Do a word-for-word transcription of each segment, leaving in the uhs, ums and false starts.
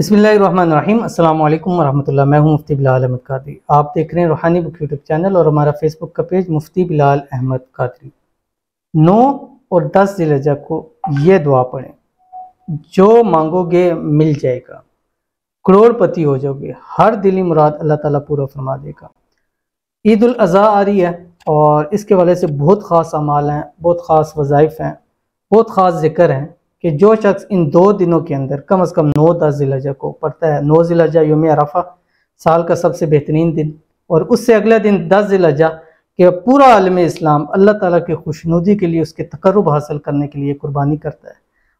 बिस्मिल्लाहिर्रहमानिर्रहीम। अस्सलाम वालेकुम वरहमतुल्लाह। मैं हूं मुफ्ती बिलाल अहमद कादरी। आप देख रहे हैं रूहानी बुक यूट्यूब चैनल और हमारा फेसबुक का पेज मुफ्ती बिलाल अहमद कादरी। नौ और दस जिल हज्जा को ये दुआ पढ़ें, जो मांगोगे मिल जाएगा, करोड़पति हो जाओगे, हर दिली मुराद अल्लाह ताला पूरा फरमा देगा। ईद उल अज़हा आ रही है और इसके वाले से बहुत ख़ास अमाल हैं, बहुत ख़ास वज़ाइफ हैं, बहुत ख़ास ज़िक्र हैं कि जो शख्स इन दो दिनों के अंदर कम अज़ कम नौ दस जिल हज्जा को पढ़ता है। नौ जिल हज्जा यौम-ए-अरफ़ा साल का सबसे बेहतरीन दिन, और उससे अगले दिन दस जिल हज्जा कि पूरा आलम इस्लाम अल्लाह ताला की खुशनुदी के लिए, उसके तकर्रुब हासिल करने के लिए कुर्बानी करता है।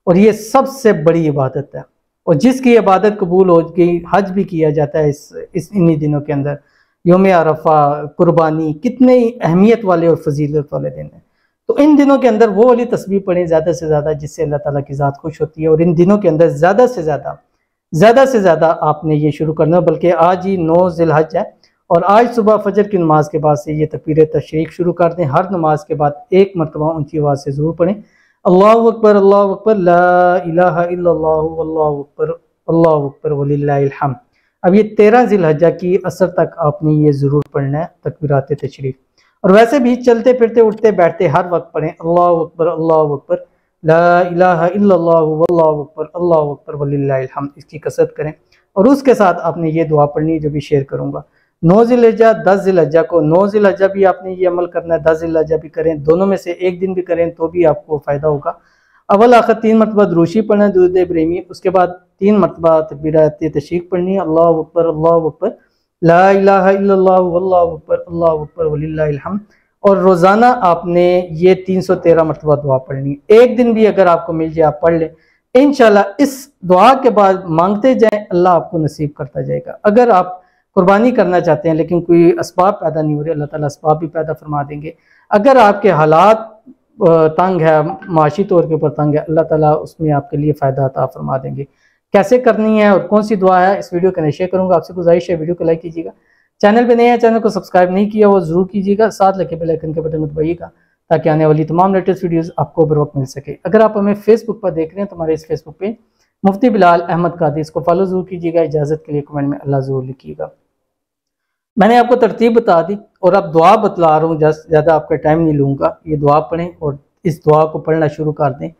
और ये सबसे बड़ी इबादत है, और जिसकी इबादत कबूल हो गई हज भी किया जाता है इस इस इन्हीं दिनों के अंदर। यौम-ए-अरफ़ा, कुर्बानी, कितने ही अहमियत वाले और फजीलत वाले दिन हैं। तो इन दिनों के अंदर वो वाली तस्बीह पढ़ें ज़्यादा से ज़्यादा, जिससे अल्लाह ताला की ज़ात खुश होती है। और इन दिनों के अंदर ज़्यादा से ज़्यादा ज़्यादा से ज़्यादा आपने ये शुरू करना है, बल्कि आज ही नौ जिल हज है और आज सुबह फजर की नमाज के बाद से ये तकबीरात तशरीक शुरू कर दें। हर नमाज के बाद एक मरतबा ऊंची आवाज़ से ज़रूर पढ़ें, अल्लाहु अकबर, अल्लाहु अकबर, ला इलाहा इल्लल्लाह, अल्लाहु अकबर, अल्लाहु अकबर, वलिल्लाहिल हम्द। अब ये तेरह जिल हज्जा की असर तक आपने ये ज़रूर पढ़ना है तकबीरात तशरीक। और वैसे भी चलते फिरते, उठते बैठते हर वक्त पढ़ें, अल्लाहु अकबर, अल्लाहु अकबर, ला इलाहा इल्लल्लाह, अल्लाहु अकबर, अल्लाहु अकबर, वलिल्लाहिल हम्द। इसकी कसरत करें और उसके साथ आपने ये दुआ पढ़नी है, जो भी शेयर करूँगा। नौ जिल हज्जा, दस जिल हज्जा को, नौ जिल हज्जा भी आपने ये अमल करना है, दस जिल हज्जा भी करें, दोनों में से एक दिन भी करें तो भी आपको फ़ायदा होगा। अव्वल आखिर तीन मरतबा दुरूशी पढ़ना है दरूद इब्राहीमी, उसके बाद तीन मरतबा तकबीरात तशरीक पढ़नी है, अल्लाहु अकबर, अल्लाहु अकबर, ला इलाहा इल्लल्लाह, अल्लाहु अकबर, अल्लाहु अकबर, वलिल्लाहिल हम्द। और रोज़ाना आपने ये तीन सौ तेरह मरतबा दुआ पढ़नी है। एक दिन भी अगर आपको मिल जाए आप पढ़ लें, इंशाल्लाह इस दुआ के बाद मांगते जाएँ, अल्लाह आपको नसीब करता जाएगा। अगर आप कुर्बानी करना चाहते हैं लेकिन कोई असबाब पैदा नहीं हो रहे, अल्लाह ताला असबाब भी पैदा फरमा देंगे। अगर आपके हालात तंग है, माशी तौर के ऊपर तंग है, अल्लाह ताला उसमें आपके लिए फ़ायदा अता फरमा देंगे। कैसे करनी है और कौन सी दुआ है, इस वीडियो के अंदर शेयर करूँगा। आपसे गुजारिश है वीडियो को लाइक कीजिएगा, चैनल पर नए हैं चैनल को सब्सक्राइब नहीं किया वो ज़रूर कीजिएगा, साथ लगे बेल आइकन के बटन को दबाइएगा ताकि आने वाली तमाम लेटेस्ट वीडियोज़ आपको बरवक्त मिल सके। अगर आप हमें फेसबुक पर देख रहे हैं तो हमारे इस फेसबुक पेज मुफ्ती बिलाल अहमद कादरी, इसको फॉलो ज़रूर कीजिएगा। इजाज़त के लिए कमेंट में अल्लाह ज़रूर लिखिएगा। मैंने आपको तरतीब बता दी और अब दुआ बतला रहा हूँ, ज़्यादा आपका टाइम नहीं लूँगा। ये दुआ पढ़ें और इस दुआ को पढ़ना शुरू कर दें,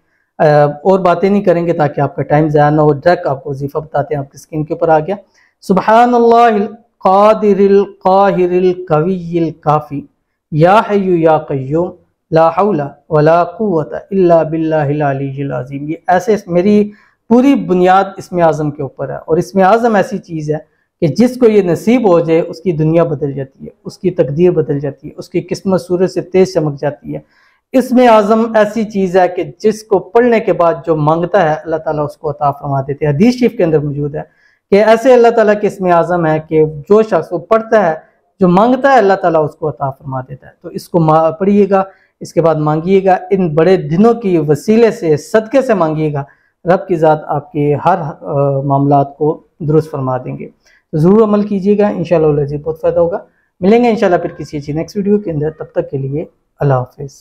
और बातें नहीं करेंगे ताकि आपका टाइम ज़्यादा ना हो। डायरेक्ट आपको वजीफा बताते हैं, आपकी स्क्रीन के ऊपर आ गया। सुब्हानल्लाहिल कादिरिल काहिरिल कवियिल काफ़ी, या हय्यु या क़य्यूम, ला हौला वला कुव्वता इल्ला बिल्लाहिल अलीहिल अज़ीम। ये ऐसे मेरी पूरी बुनियाद इसमें आज़म के ऊपर है, और इसमें आज़म ऐसी चीज़ है कि जिसको ये नसीब हो जाए उसकी दुनिया बदल जाती है, उसकी तकदीर बदल जाती है, उसकी किस्मत सूरज से तेज़ चमक जाती है। इसमें आज़म ऐसी चीज़ है कि जिसको पढ़ने के बाद जो मांगता है अल्लाह ताला उसको अता फरमा देते हैं। हदीस शरीफ के अंदर मौजूद है कि ऐसे अल्लाह ताला के इसमें आज़म है कि जो शख्स वो पढ़ता है, जो मांगता है अल्लाह ताला उसको अता फरमा देता है। तो इसको पढ़िएगा, इसके बाद मांगिएगा, इन बड़े दिनों की वसीले से सदक़े से मांगिएगा, रब की ज़ात आपके हर मामलात को दुरुस्त फरमा देंगे। तो ज़रूर अमल कीजिएगा, इंशाअल्लाह बहुत फ़ायदा होगा। मिलेंगे इंशाअल्लाह फिर किसी अच्छी नेक्स्ट वीडियो के अंदर, तब तक के लिए अल्लाह हाफ़िज़।